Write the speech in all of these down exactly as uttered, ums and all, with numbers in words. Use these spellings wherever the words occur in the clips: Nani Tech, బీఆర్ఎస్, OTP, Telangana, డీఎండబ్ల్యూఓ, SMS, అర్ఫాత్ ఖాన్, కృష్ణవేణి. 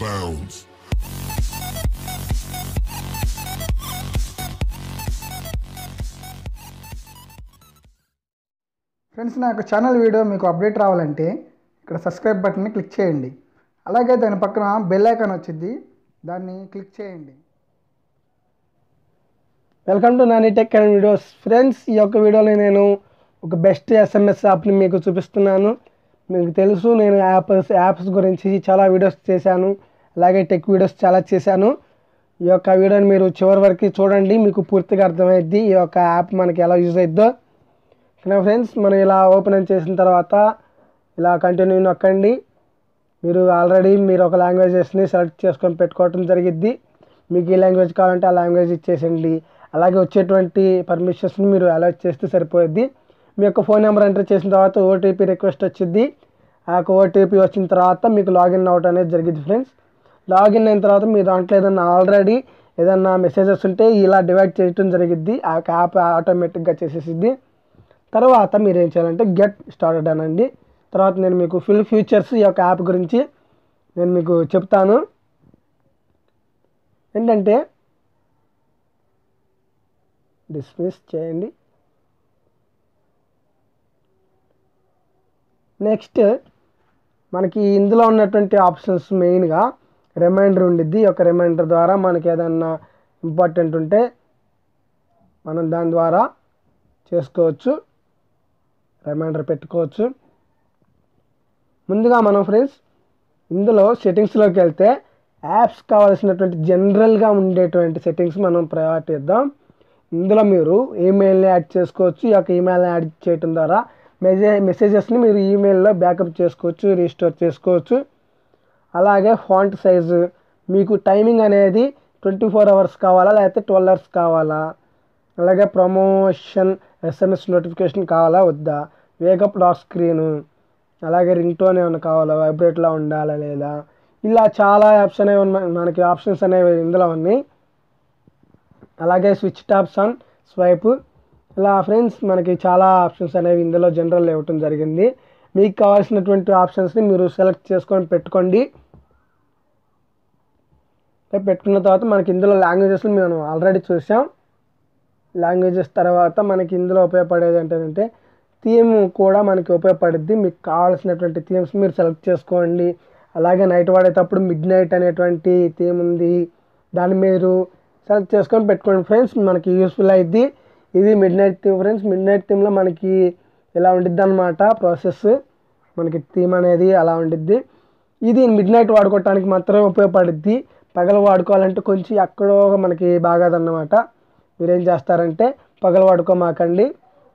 bounds. Friends, na channel video meeku update ravalante ikkada subscribe button ni click cheyandi. Alage dani pakkana bell icon ochindi, danni click cheyandi. Welcome to Nani Tech and videos. Friends, ee oka video lo nenu oka best S M S app ni meeku chupistunanu. Meeku telusu nenu apps apps gurinchi chaala videos chesanu, alage tech videos chaala chesanu. Ee oka video ni meeru chivari varaku chudandi, meeku poorthiga arthamayyiddi ee oka app manaki ela use ayiddo. Now friends, manu ila open chesin tarvata ila continue nokkandi. Meeru already meeru oka languages ni select cheskoni pettukovatam jarigiddi. Meeku ee language kavalante aa language ichesandi. Alage vacchetuvanti permissions ni meeru allow chesthe saripoddi. Mee oka phone number enter chesin tarvata O T P request vachiddi. Aa O T P vachin tarvata meeku login out anedi jarigiddi friends. Login ayin tarvata mee dantlo edanna already edanna messages unte ila divide cheyadam jarigiddi. Aa app automatic ga chesesiddi. Taravata meeru em cheyalante get started anandi. Taravata nenu meeku full features yokka app gurinchi nenu meeku cheptanu. Entante dismiss cheyandi. Next manaki indulo unnatuvanti options main ga reminder undiddi. Yokka reminder dwara manaki edanna important unte manam dan dwara chesukochu. Reminder పెట్టుకోవచ్చు. ముందుగా మనం friends ఇందులో settings లోకి వెళ్తే apps కావాల్సినటువంటి general గా ఉండేటువంటి settings మనం ప్రయారిటీ ఇద్దాం. ఇందులో మీరు ఈమెయిల్ ని యాడ్ చేసుకోవచ్చు. ఈ యొక్క ఈమెయిల్ ని యాడ్ చేయడం ద్వారా మెసేజెస్ ని మీరు ఈమెయిల్ లో బ్యాకప్ చేసుకోవచ్చు, రీస్టోర్ చేసుకోవచ్చు. అలాగే ఫాంట్ సైజ్ మీకు టైమింగ్ అనేది ట్వంటీ ఫోర్ అవర్స్ కావాలా లేకపోతే ట్వెల్వ్ అవర్స్ కావాలా, అలాగే promotion S M S notification కావాలా వద్దా, వేకప్ లాక్ స్క్రీన్, అలాగే రింగ్ టోన్ ఏమైనా కావాలా, వైబ్రేట్లా ఉండాలా లేదా, ఇలా చాలా ఆప్షన్ మనకి ఆప్షన్స్ అనేవి ఇందులో ఉన్నాయి. అలాగే స్విచ్ టాప్స్ ఆన్ స్వైప్, ఇలా ఫ్రెండ్స్ మనకి చాలా ఆప్షన్స్ అనేవి ఇందులో జనరల్ ఇవ్వటం జరిగింది. మీకు కావాల్సినటువంటి ఆప్షన్స్ని మీరు సెలెక్ట్ చేసుకొని పెట్టుకోండి. పెట్టుకున్న తర్వాత మనకి ఇందులో లాంగ్వేజెస్ని మనం ఆల్రెడీ చూసాం. లాంగ్వేజెస్ తర్వాత మనకి ఇందులో ఉపయోగపడేది ఏంటంటే థీమ్ కూడా మనకి ఉపయోగపడుద్ది. మీకు కావాల్సినటువంటి థీమ్స్ మీరు సెలెక్ట్ చేసుకోండి. అలాగే నైట్ వాడేటప్పుడు మిడ్ నైట్ అనేటువంటి థీమ్ ఉంది, దాన్ని మీరు సెలెక్ట్ చేసుకొని పెట్టుకోండి ఫ్రెండ్స్, మనకి యూస్ఫుల్ అయింది. ఇది midnight theme friends. Midnight థీమ్లో మనకి ఇలా ఉండిద్ది అనమాట ప్రాసెస్, మనకి థీమ్ అనేది అలా ఉండిద్ది. ఇది మిడ్ నైట్ వాడుకోవటానికి మాత్రమే ఉపయోగపడుద్ది. పగలు వాడుకోవాలంటే కొంచెం ఎక్కడో మనకి బాగాదన్నమాట. మీరేం చేస్తారంటే పగలు వాడుకోమాకండి,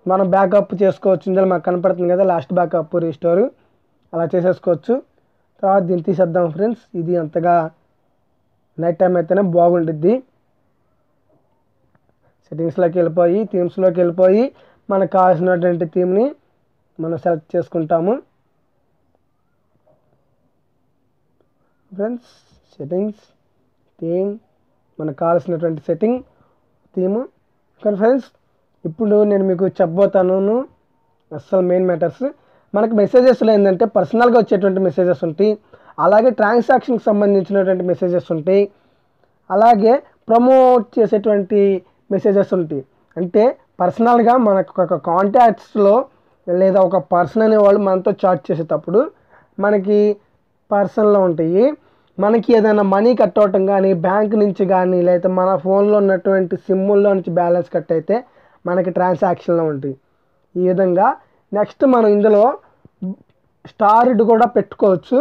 మనం బ్యాకప్ చేసుకోవచ్చు. ఇందులో మాకు కనపడుతుంది కదా లాస్ట్ బ్యాకప్ రీస్టోర్, అలా చేసేసుకోవచ్చు. తర్వాత దీన్ని తీసేద్దాం ఫ్రెండ్స్, ఇది అంతగా నైట్ టైం అయితేనే బాగుంటుంది. సెట్టింగ్స్లోకి వెళ్ళిపోయి థీమ్స్లోకి వెళ్ళిపోయి మనకు కావాల్సినటువంటి థీమ్ని మనం సెలెక్ట్ చేసుకుంటాము ఫ్రెండ్స్. సెట్టింగ్స్ థీమ్ మనకు కావాల్సినటువంటి సెట్టింగ్ థీము. కానీ ఫ్రెండ్స్ ఇప్పుడు నేను మీకు చెప్పబోతాను అసలు మెయిన్ మ్యాటర్స్. మనకి మెసేజెస్లో ఏంటంటే పర్సనల్గా వచ్చేటువంటి మెసేజెస్ ఉంటాయి, అలాగే ట్రాన్సాక్షన్కి సంబంధించినటువంటి మెసేజెస్ ఉంటాయి, అలాగే ప్రమోట్ చేసేటువంటి మెసేజెస్ ఉంటాయి. అంటే పర్సనల్గా మనకు ఒక కాంటాక్ట్స్లో లేదా ఒక పర్సన్ అనేవాళ్ళు మనతో చాట్ చేసేటప్పుడు మనకి పర్సన్లో ఉంటాయి. మనకి ఏదైనా మనీ కట్ అవటం కానీ బ్యాంక్ నుంచి కానీ లేకపోతే మన ఫోన్లో ఉన్నటువంటి సిమ్ముల్లో నుంచి బ్యాలెన్స్ కట్ అయితే మనకి ట్రాన్సాక్షన్లో ఉంటుంది. ఈ విధంగా నెక్స్ట్ మనం ఇందులో స్టార్డ్ కూడా పెట్టుకోవచ్చు.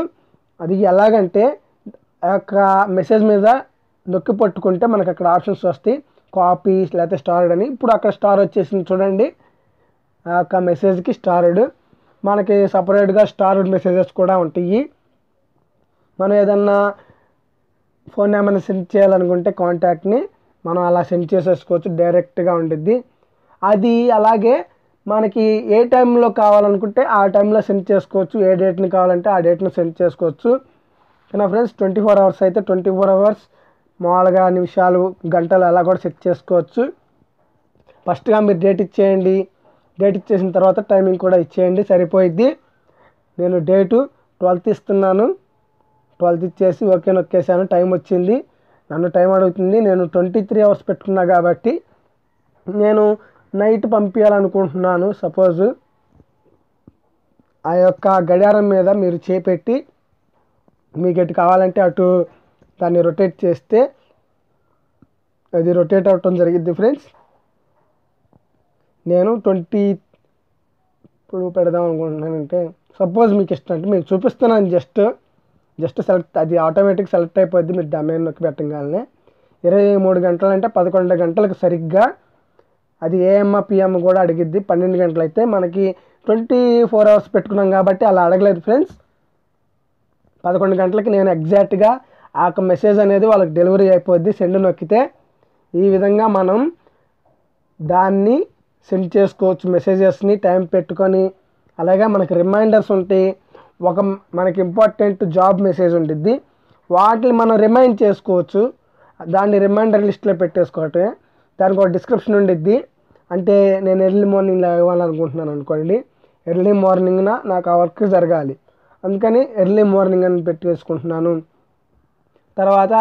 అది ఎలాగంటే ఆ యొక్క మెసేజ్ మీద నొక్కి పట్టుకుంటే మనకు అక్కడ ఆప్షన్స్ వస్తాయి, కాపీ లేకపోతే స్టార్డ్ అని. ఇప్పుడు అక్కడ స్టార్ వచ్చేసింది చూడండి, ఆ యొక్క మెసేజ్కి స్టార్డ్. మనకి సపరేట్గా స్టార్డ్ మెసేజెస్ కూడా ఉంటాయి. మనం ఏదన్నా ఫోన్ ఏమైనా సెండ్ చేయాలనుకుంటే కాంటాక్ట్ని మనం అలా సెండ్ చేసేసుకోవచ్చు, డైరెక్ట్గా ఉండిద్ది అది. అలాగే మనకి ఏ టైంలో కావాలనుకుంటే ఆ టైంలో సెండ్ చేసుకోవచ్చు, ఏ డేట్ని కావాలంటే ఆ డేట్ని సెండ్ చేసుకోవచ్చు. కానీ ఫ్రెండ్స్ ట్వంటీ ఫోర్ అవర్స్ అయితే ట్వంటీ ఫోర్ అవర్స్ మామూలుగా నిమిషాలు గంటలు అలా కూడా సెట్ చేసుకోవచ్చు. ఫస్ట్గా మీరు డేట్ ఇచ్చేయండి, డేట్ ఇచ్చేసిన తర్వాత టైమింగ్ కూడా ఇచ్చేయండి సరిపోయిద్ది. నేను డేటు ట్వెల్త్ ఇస్తున్నాను, ట్వెల్త్ ఇచ్చేసి ఓకే నొక్కేసాను. టైం వచ్చింది, నన్ను టైం అడుగుతుంది. నేను ట్వంటీ త్రీ అవర్స్ పెట్టుకున్నా కాబట్టి నేను నైట్ పంపించాలనుకుంటున్నాను. సపోజ్ ఆ యొక్క గడియారం మీద మీరు చేపెట్టి మీకు ఎటు కావాలంటే అటు దాన్ని రొటేట్ చేస్తే అది రొటేట్ అవటం జరిగింది ఫ్రెండ్స్. నేను ట్వంటీ ఇప్పుడు పెడదాం అనుకుంటున్నానంటే సపోజ్ మీకు ఇష్టం అంటే మీకు చూపిస్తున్నాను. జస్ట్ జస్ట్ సెలెక్ట్ అది ఆటోమేటిక్ సెలెక్ట్ అయిపోద్ది. మీరు డొమైన్ నొక్కి పెట్టగానే ఇరవై మూడు గంటలు అంటే పదకొండు గంటలకు సరిగ్గా అది ఏఎం పిఎం కూడా అడిగిద్ది. పన్నెండు గంటలు అయితే మనకి ట్వంటీ ఫోర్ అవర్స్ పెట్టుకున్నాం కాబట్టి అలా అడగలేదు ఫ్రెండ్స్. పదకొండు గంటలకి నేను ఎగ్జాక్ట్గా ఆ యొక్క మెసేజ్ అనేది వాళ్ళకి డెలివరీ అయిపోద్ది. సెండ్ నొక్కితే ఈ విధంగా మనం దాన్ని సెండ్ చేసుకోవచ్చు మెసేజెస్ని టైం పెట్టుకొని. అలాగే మనకి రిమైండర్స్ ఉంటాయి. ఒక మనకి ఇంపార్టెంట్ జాబ్ మెసేజ్ ఉంటుంది, వాటిని మనం రిమైండ్ చేసుకోవచ్చు. దాన్ని రిమైండర్ లిస్ట్లో పెట్టేసుకోవటమే. దానికి ఒక డిస్క్రిప్షన్ ఉండిద్ది. అంటే నేను ఎర్లీ మార్నింగ్ లేవాలనుకుంటున్నాను అనుకోండి, ఎర్లీ మార్నింగ్న నాకు ఆ వర్క్ జరగాలి అందుకని ఎర్లీ మార్నింగ్ అని పెట్టేసుకుంటున్నాను. తర్వాత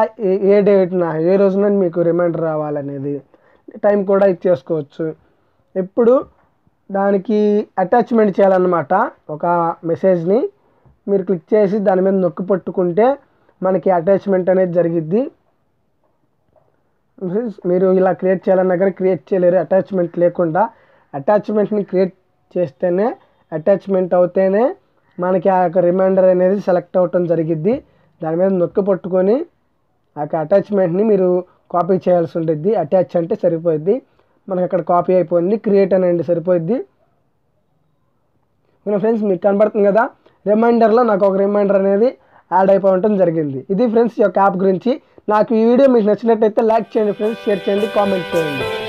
ఏ డేట్న ఏ రోజున మీకు రిమైండర్ రావాలనేది టైం కూడా ఇచ్చేసుకోవచ్చు. ఇప్పుడు దానికి అటాచ్మెంట్ చేయాలన్నమాట. ఒక మెసేజ్ని మీరు క్లిక్ చేసి దాని మీద నొక్కి పట్టుకుంటే మనకి అటాచ్మెంట్ అనేది జరిగిద్ది. మీరు ఇలా క్రియేట్ చేయాలన్నా కానీ క్రియేట్ చేయలేరు అటాచ్మెంట్ లేకుండా. అటాచ్మెంట్ని క్రియేట్ చేస్తేనే అటాచ్మెంట్ అవుతేనే మనకి ఆ యొక్క రిమైండర్ అనేది సెలెక్ట్ అవ్వటం జరిగిద్ది. దాని మీద నొక్కి పట్టుకొని ఆ యొక్క అటాచ్మెంట్ని మీరు కాపీ చేయాల్సి ఉంటుంది. అటాచ్ అంటే సరిపోద్ది, మనకి అక్కడ కాపీ అయిపోయింది. క్రియేట్ అనండి సరిపోద్ది. ఓకేనా ఫ్రెండ్స్, మీకు కనబడుతుంది కదా రిమైండర్లో నాకు ఒక రిమైండర్ అనేది యాడ్ అయిపోవటం జరిగింది. ఇది ఫ్రెండ్స్ ఈ యొక్క యాప్ గురించి. నాకు ఈ వీడియో మీకు నచ్చినట్లయితే లైక్ చేయండి ఫ్రెండ్స్, షేర్ చేయండి, కామెంట్ చేయండి.